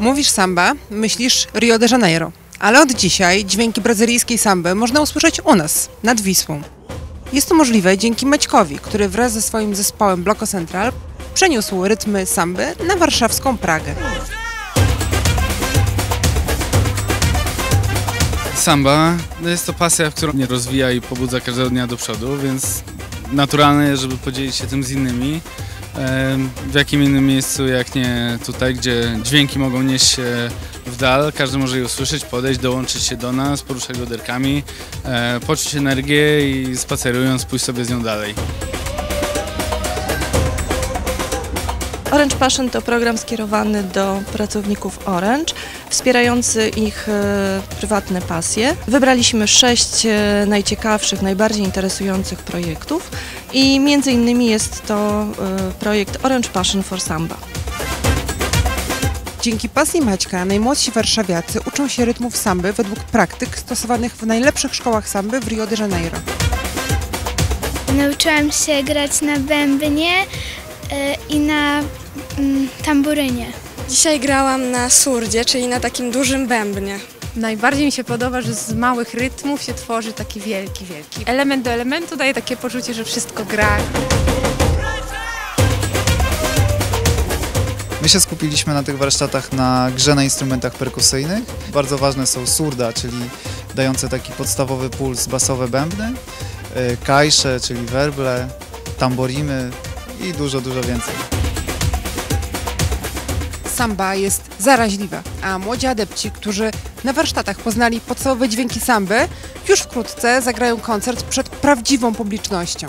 Mówisz samba, myślisz Rio de Janeiro. Ale od dzisiaj dźwięki brazylijskiej samby można usłyszeć u nas, nad Wisłą. Jest to możliwe dzięki Maćkowi, który wraz ze swoim zespołem Bloco Central przeniósł rytmy samby na warszawską Pragę. Samba jest to pasja, która mnie rozwija i pobudza każdego dnia do przodu, więc naturalne jest, żeby podzielić się tym z innymi. W jakim innym miejscu, jak nie tutaj, gdzie dźwięki mogą nieść się w dal, każdy może je usłyszeć, podejść, dołączyć się do nas, poruszać bioderkami, poczuć energię i spacerując pójść sobie z nią dalej. Orange Passion to program skierowany do pracowników Orange, wspierający ich prywatne pasje. Wybraliśmy 6 najciekawszych, najbardziej interesujących projektów i między innymi jest to projekt Orange Passion for Samba. Dzięki pasji Maćka najmłodsi warszawiacy uczą się rytmów samby według praktyk stosowanych w najlepszych szkołach samby w Rio de Janeiro. Nauczyłam się grać na bębnie i na tamburynie. Dzisiaj grałam na surdzie, czyli na takim dużym bębnie. Najbardziej mi się podoba, że z małych rytmów się tworzy taki wielki. Element do elementu daje takie poczucie, że wszystko gra. My się skupiliśmy na tych warsztatach na grze na instrumentach perkusyjnych. Bardzo ważne są surda, czyli dające taki podstawowy puls basowe bębny, kajsze, czyli werble, tamborimy, i dużo więcej. Samba jest zaraźliwa, a młodzi adepci, którzy na warsztatach poznali podstawowe dźwięki samby, już wkrótce zagrają koncert przed prawdziwą publicznością.